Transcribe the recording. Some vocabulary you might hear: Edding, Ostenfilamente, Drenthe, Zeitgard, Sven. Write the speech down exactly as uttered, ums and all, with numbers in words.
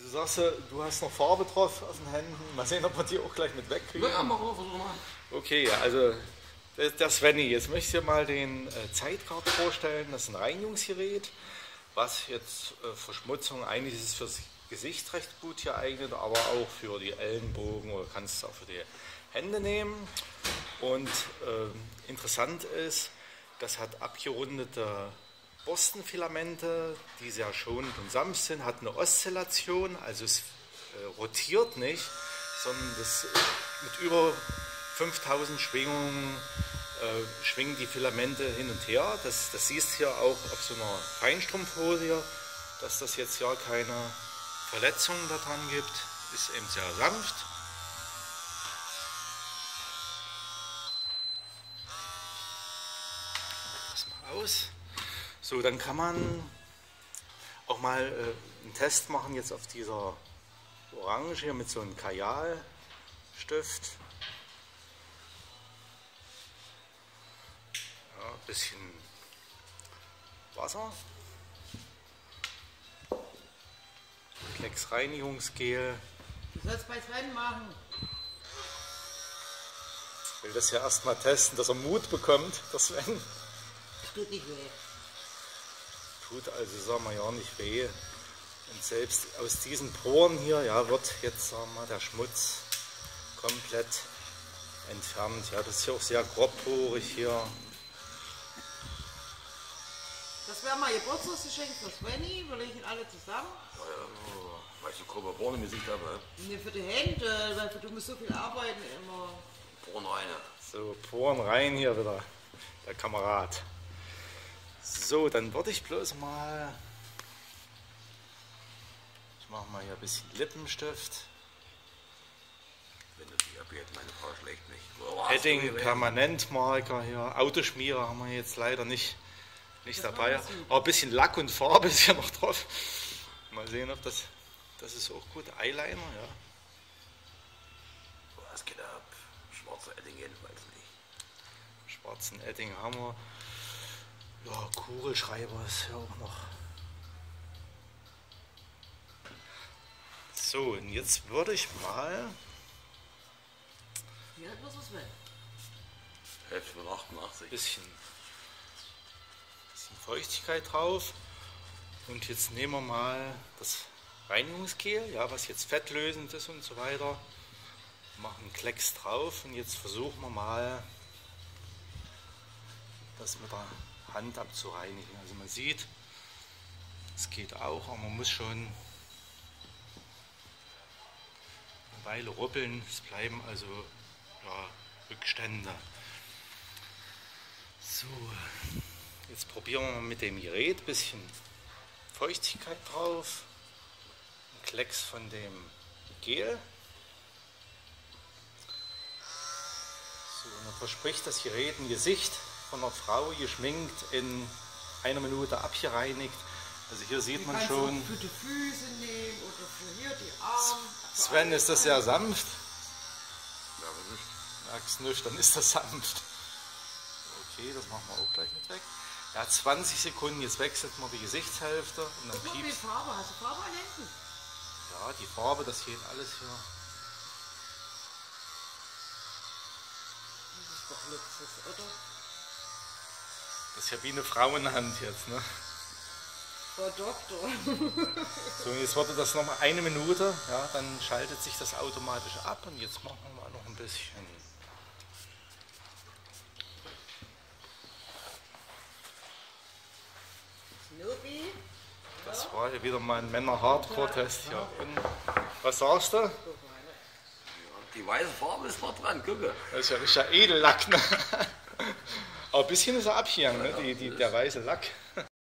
Du sagst, du hast noch Farbe drauf auf den Händen. Mal sehen, ob wir die auch gleich mit wegkriegen. Ja, mach mal, versuch mal. Okay, also der Svenny. Jetzt möchte ich dir mal den Zeitgard vorstellen. Das ist ein Reinigungsgerät, was jetzt Verschmutzung, eigentlich ist es fürs Gesicht recht gut geeignet, aber auch für die Ellenbogen oder kannst es auch für die Hände nehmen. Und äh, interessant ist, das hat abgerundete Ostenfilamente, die sehr schonend und sanft sind, hat eine Oszillation, also es äh, rotiert nicht, sondern das, mit über fünftausend Schwingungen äh, schwingen die Filamente hin und her. Das, das siehst du hier auch auf so einer Feinstrumpfhose hier, dass das jetzt ja keine Verletzungen daran gibt, ist eben sehr sanft. Das mal aus. So, dann kann man auch mal äh, einen Test machen jetzt auf dieser Orange hier mit so einem Kajalstift. Ja, ein bisschen Wasser. Klecks Reinigungsgel. Du sollst bei Sven machen. Ich will das ja erstmal testen, dass er Mut bekommt, der Sven. Das tut nicht weh. Tut also, sagen wir ja, nicht weh. Und selbst aus diesen Poren hier, ja, wird jetzt, sagen wir, der Schmutz komplett entfernt. Ja, das ist ja auch sehr grobporig hier. Das wäre mal Geburtstagsgeschenk für Svenny, wir legen alle zusammen. Ja, ja, weißt du, grobe Poren im Gesicht habe. Ne, für die Hände, weil du musst so viel arbeiten immer. Poren rein. So, Poren rein hier wieder, der Kamerad. So, dann würde ich bloß mal, ich mache mal hier ein bisschen Lippenstift. Wenn du die abhältst, meine Frau schlägt mich. Edding Permanentmarker hier, Autoschmierer haben wir jetzt leider nicht, nicht dabei. Aber ein bisschen Lack und Farbe ist hier noch drauf. Mal sehen, ob das, das ist auch gut. Eyeliner, ja. Was geht ab? Schwarze Edding jedenfalls nicht. Schwarzen Edding haben wir. Ja, Kugelschreiber ist ja auch noch. So, und jetzt würde ich mal. Hier hat man was weg. Hälfte von achtundachtzig. Bisschen, bisschen Feuchtigkeit drauf. Und jetzt nehmen wir mal das Reinigungsgel, ja, was jetzt fettlösend ist und so weiter. Machen einen Klecks drauf und jetzt versuchen wir mal, dass wir da. Hand abzureinigen. Also man sieht, es geht auch, aber man muss schon eine Weile rubbeln. Es bleiben also ja, Rückstände. So, jetzt probieren wir mal mit dem Gerät ein bisschen Feuchtigkeit drauf. Ein Klecks von dem Gel. So, und dann verspricht das Gerät ein Gesicht von einer Frau geschminkt, in einer Minute abgereinigt. Also hier sieht man schon. Für die Füße nehmen oder für hier die Arme. Sven, ist das sehr sanft? Ja, aber nicht. Merkst nicht, dann ist das sanft. Okay, das machen wir auch gleich mit weg. Ja, zwanzig Sekunden, jetzt wechselt man die Gesichtshälfte und dann piepst. Wie viel Farbe? Hast du Farbe an den Händen? Ja, die Farbe, das geht alles hier. Das ist doch letztes, oder? Das ist ja wie eine Frauenhand jetzt, ne? Frau Doktor. So, jetzt wartet das nochmal eine Minute, ja, dann schaltet sich das automatisch ab und jetzt machen wir mal noch ein bisschen. Snoopy. Das war ja wieder mal ein Männer-Hardcore-Test hier. Und was sagst du? Die weiße Farbe ist noch dran, gucke. Das ist ja richtiger Edellack, ne? Aber ein bisschen ist er abgegangen, ne? die, die, der weiße Lack.